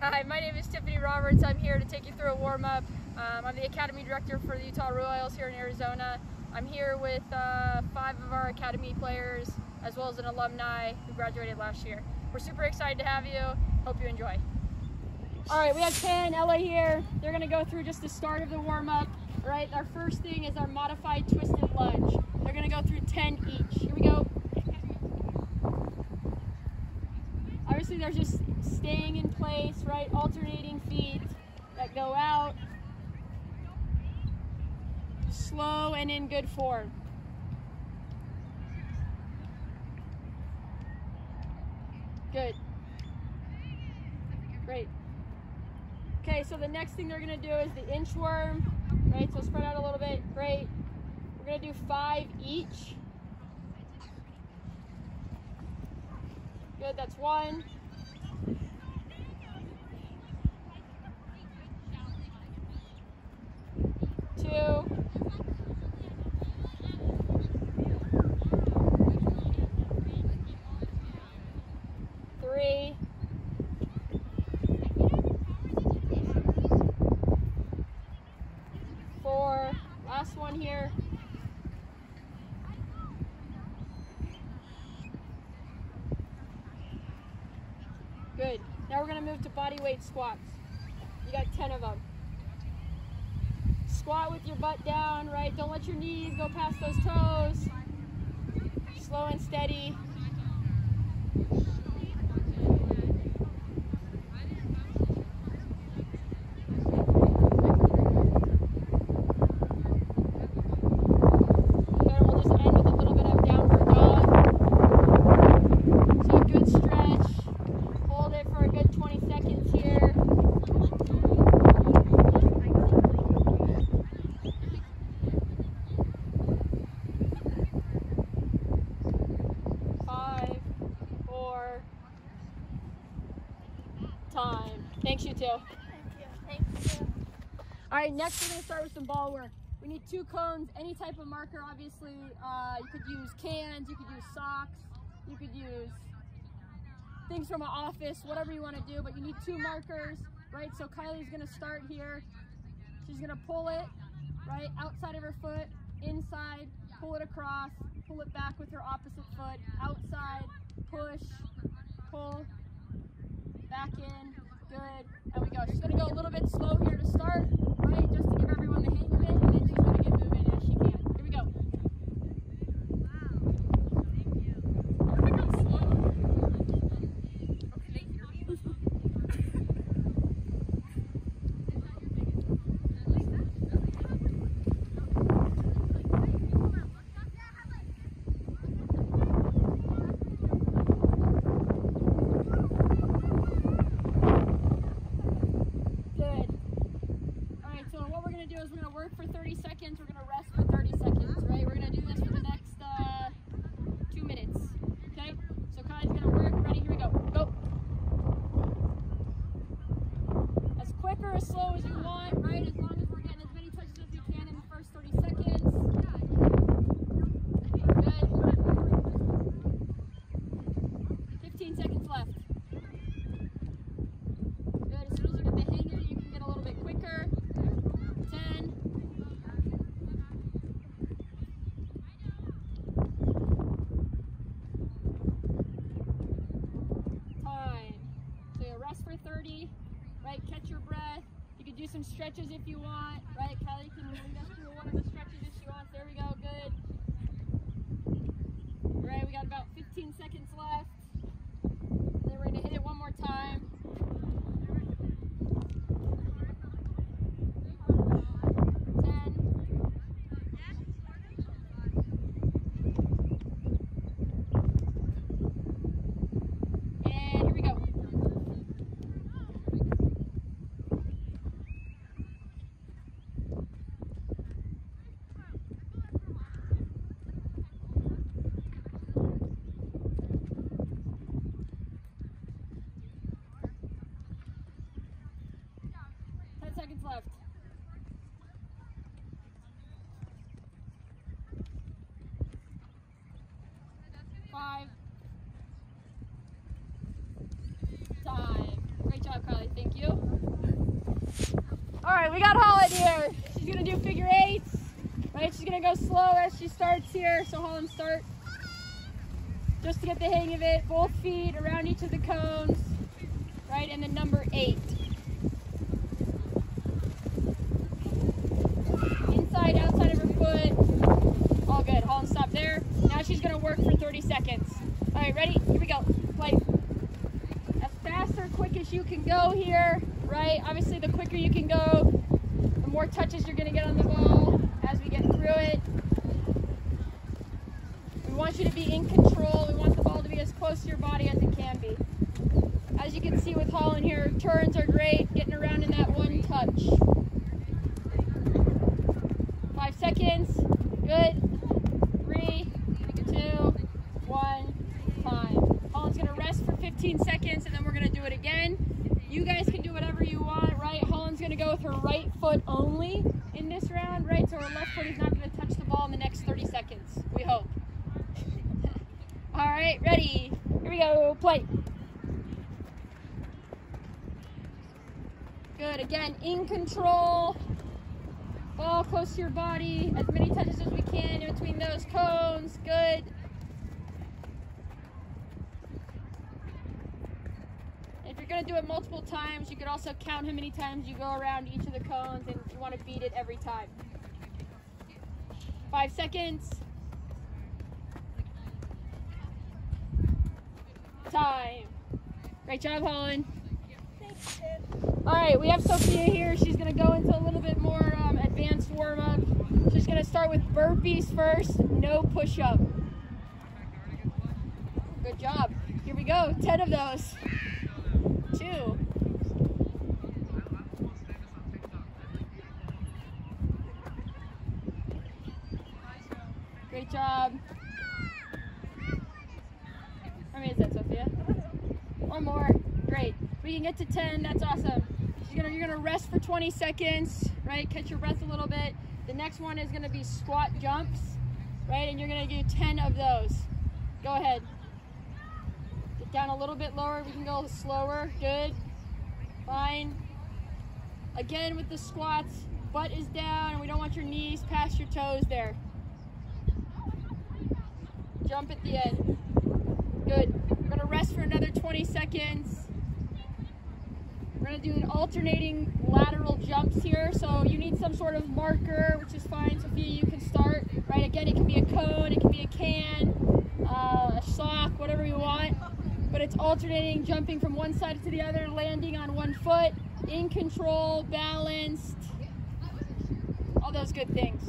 Hi, my name is Tiffany Roberts. I'm here to take you through a warm-up. I'm the Academy Director for the Utah Royals here in Arizona. I'm here with 5 of our Academy players, as well as an alumni who graduated last year. We're super excited to have you. Hope you enjoy. All right, we have Ken and Ella here. They're gonna go through just the start of the warm-up. Right, our first thing is our modified twisted lunge. They're gonna go through 10 each. Here we go. Obviously, they're just staying in place, right? Alternating feet that go out. Slow and in good form. Good. Great. Okay, so the next thing they're gonna do is the inchworm, right? So spread out a little bit, great. We're gonna do 5 each. Good, that's 1. One here. 3. Good. Now we're going to move to body weight squats. You got 10 of them. Squat with your butt down, right? Don't let your knees go past those toes. Slow and steady. Time. Thanks, you two. Thank you. All right, next we're going to start with some ball work. We need 2 cones, any type of marker, obviously. You could use cans, you could use socks, you could use things from an office, whatever you want to do, but you need 2 markers, right? So Kylie's going to start here. She's going to pull it, right, outside of her foot, inside, pull it across, pull it back with her opposite foot, outside, push, pull. Back in, good, and we go. She's going to go a little bit slow here to start, right, just to give everyone the hang of it, and then she's going to get moving as she can. Here we go. Wow, thank you. We're going to work for 30 seconds, we're going to rest for 30 seconds, right? We're going to do this for the next 2 minutes, okay? So Kylie's going to work, ready, here we go, go! As quick or as slow as you want, right? As long as we're getting as many touches as you can in the first 30 seconds. Good. 15 seconds left. Good, as soon as you get the hang of it, you can get a little bit quicker. 10. Time. So you'll rest for 30, right? Catch your breath. You can do some stretches if you want, right? Kylie can lead us through one of the stretches if she wants. There we go. Good. All right, we got about 15 seconds left. Then we're going to hit it one more time. Left. Five. Time. Great job, Carly. Thank you. All right, we got Holland here. She's gonna do figure eights, right? She's gonna go slow as she starts here. So Holland, start. Just to get the hang of it, both feet around each of the cones, right? And then number 8. Inside, outside of her foot. All good, Holland, stop there. Now she's gonna work for 30 seconds. All right, ready? Here we go, play. As fast or quick as you can go here, right? Obviously, the quicker you can go, the more touches you're gonna get on the ball as we get through it. We want you to be in control. We want the ball to be as close to your body as it can be. As you can see with Holland here, turns are great, getting around in that one touch. 5 seconds, good. 3, 2, 1, time. Holland's gonna rest for 15 seconds and then we're gonna do it again. You guys can do whatever you want, right? Holland's gonna go with her right foot only in this round, right? So her left foot is not gonna touch the ball in the next 30 seconds, we hope. All right, ready, here we go, play. Good, again, in control. Ball close to your body, as many touches as we can in between those cones, good. If you're gonna do it multiple times, you could also count how many times you go around each of the cones and you wanna beat it every time. 5 seconds. Time. Great job, Holland. Thanks, Tiff. All right, we have Sophia here. She's going to go into a little bit more advanced warm-up. She's going to start with burpees first, no push-up. Good job. Here we go, 10 of those. 2. 10, that's awesome. You're gonna rest for 20 seconds, right? Catch your breath a little bit. The next one is gonna be squat jumps, right? And you're gonna do 10 of those. Go ahead. Get down a little bit lower. We can go slower. Good. Fine. Again with the squats, butt is down, and we don't want your knees past your toes there. Jump at the end. Good. We're gonna rest for another 20 seconds. We're going to do an alternating lateral jumps here, so you need some sort of marker, which is fine, Sophia, you can start, right? Again, it can be a cone, it can be a can, a sock, whatever you want, but it's alternating, jumping from one side to the other, landing on one foot, in control, balanced, all those good things.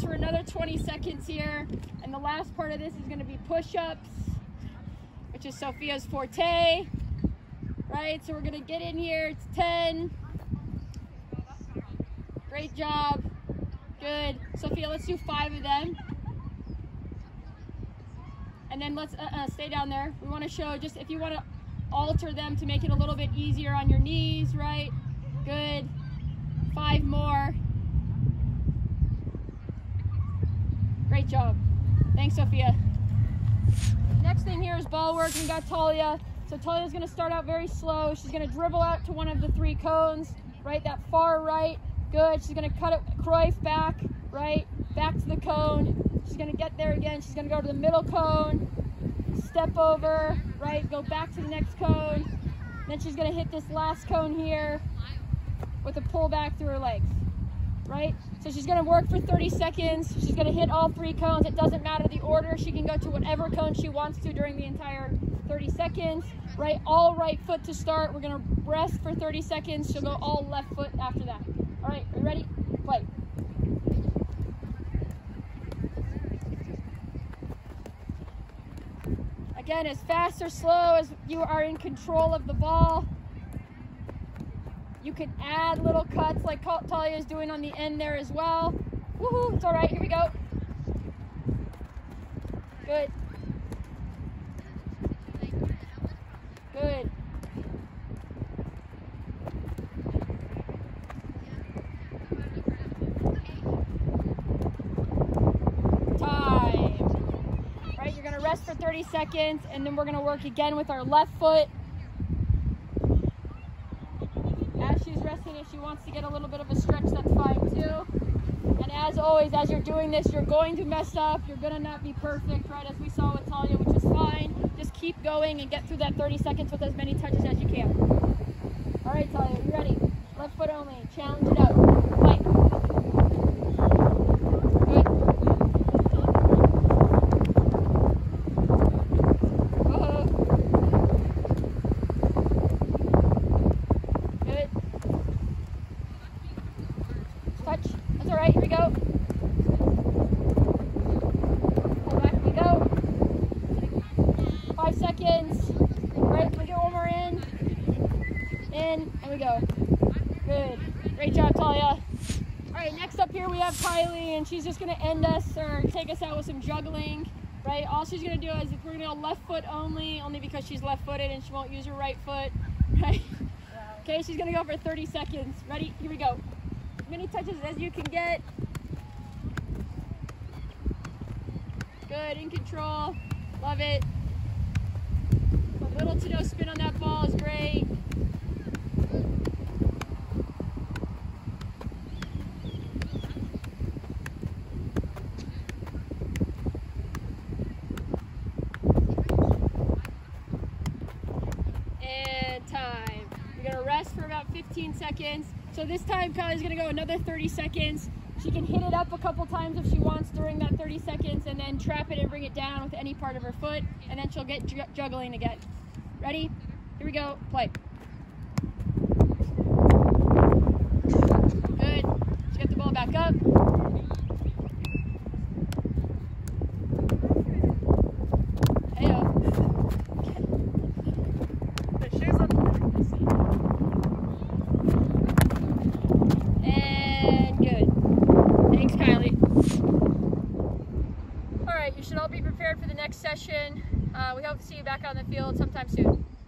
For another 20 seconds here, and the last part of this is going to be push-ups, which is Sophia's forte, right? So we're going to get in here. It's 10. Great job. Good. Sophia, let's do 5 of them, and then let's stay down there. We want to show, just if you want to alter them to make it a little bit easier on your knees, right? Good. 5 more. Great job. Thanks, Sophia. Next thing here is ball work. We got Talia. So Talia's gonna start out very slow. She's gonna dribble out to one of the 3 cones, right? That far right, good. She's gonna cut it, Cruyff back, right? Back to the cone. She's gonna get there again. She's gonna go to the middle cone, step over, right? Go back to the next cone. Then she's gonna hit this last cone here with a pull back through her legs. Right? So she's gonna work for 30 seconds. She's gonna hit all 3 cones. It doesn't matter the order. She can go to whatever cone she wants to during the entire 30 seconds, right? All right foot to start. We're gonna rest for 30 seconds. She'll go all left foot after that. All right, are you ready? Play. Again, as fast or slow as you are in control of the ball. You can add little cuts like Talia is doing on the end there as well. Woohoo, it's all right, here we go. Good. Good. Time. Right, you're rest for 30 seconds, and then we're going to work again with our left foot. As she's resting, if she wants to get a little bit of a stretch, that's fine too. And as always, as you're doing this, you're going to mess up. You're going to not be perfect, right, as we saw with Talia, which is fine. Just keep going and get through that 30 seconds with as many touches as you can. All right, Talia, you ready? Left foot only. Challenge it out. Fight. And she's just going to end us or take us out with some juggling, right? All she's going to do is, if we're going to go left foot only because she's left-footed and she won't use her right foot, right? Wow. Okay, she's going to go for 30 seconds. Ready? Here we go. As many touches as you can get. Good, in control. Love it. A little to no spin on that ball is great. Seconds. So this time Kylie's going to go another 30 seconds. She can hit it up a couple times if she wants during that 30 seconds and then trap it and bring it down with any part of her foot, and then she'll get juggling again. Ready? Here we go. Play. Good. Let's get the ball back up. Should all be prepared for the next session. We hope to see you back on the field sometime soon.